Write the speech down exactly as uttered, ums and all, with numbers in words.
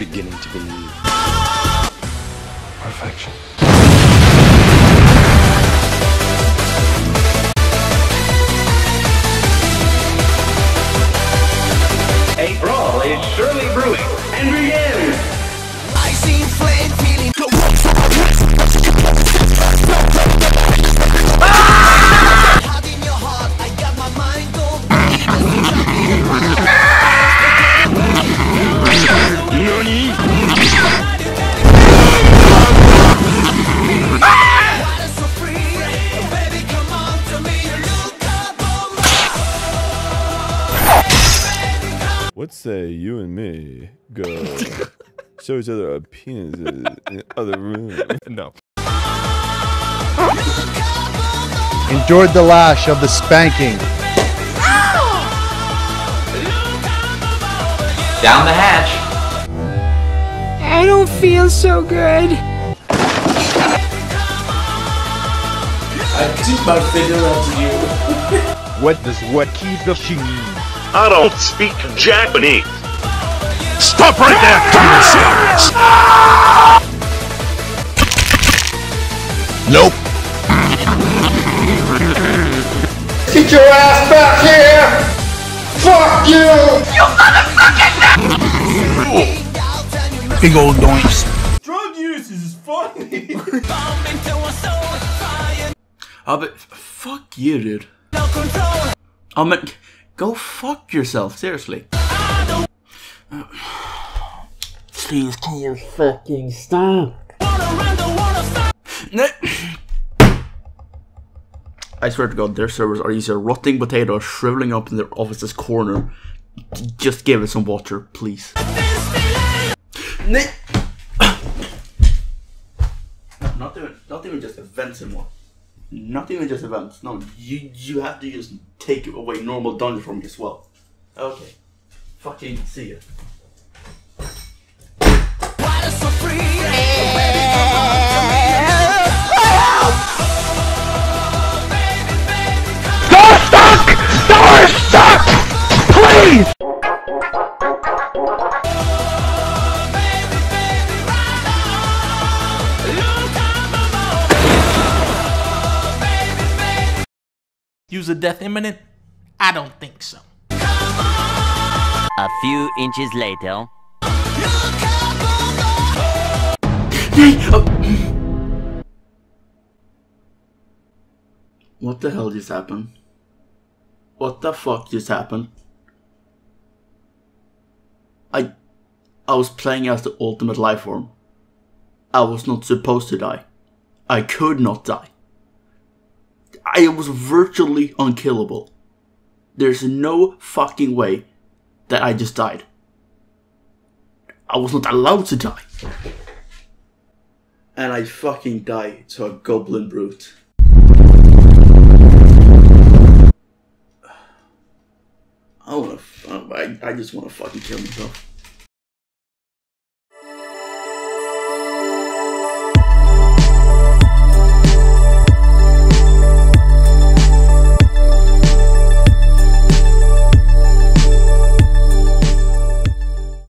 beginning to believe. Perfection. A brawl is surely brewing, and begins! I see flame feeling... Hot in your heart, I got my mind What say you and me go show each other our penises in the other room? No. Endured the lash of the spanking. Ow! Down the hatch. I don't feel so good. I took my finger out to you. What does Waki Bishi mean? I don't speak Japanese. Stop right there! Nope. Get your ass back here! Fuck you! You motherfucking big old noise. Drug use is funny. Oh, but fuck you, dude. I'm a. Go fuck yourself, seriously. Please, can you fucking stop? I swear to God, their servers are either rotting potatoes shriveling up in their office's corner. Just give it some water, please. Not even, not even just events anymore. Not even just events. No, you you have to just take away normal dungeon from me as well. Okay. Fucking see ya. Door stuck! Door stuck! Please! Use a death imminent? I don't think so. A few inches later. What the hell just happened? What the fuck just happened? I I was playing as the ultimate life form. I was not supposed to die. I could not die. I was virtually unkillable. There's no fucking way that I just died. I was not allowed to die. And I fucking died to a goblin brute. I wanna, I, I just wanna fucking kill myself.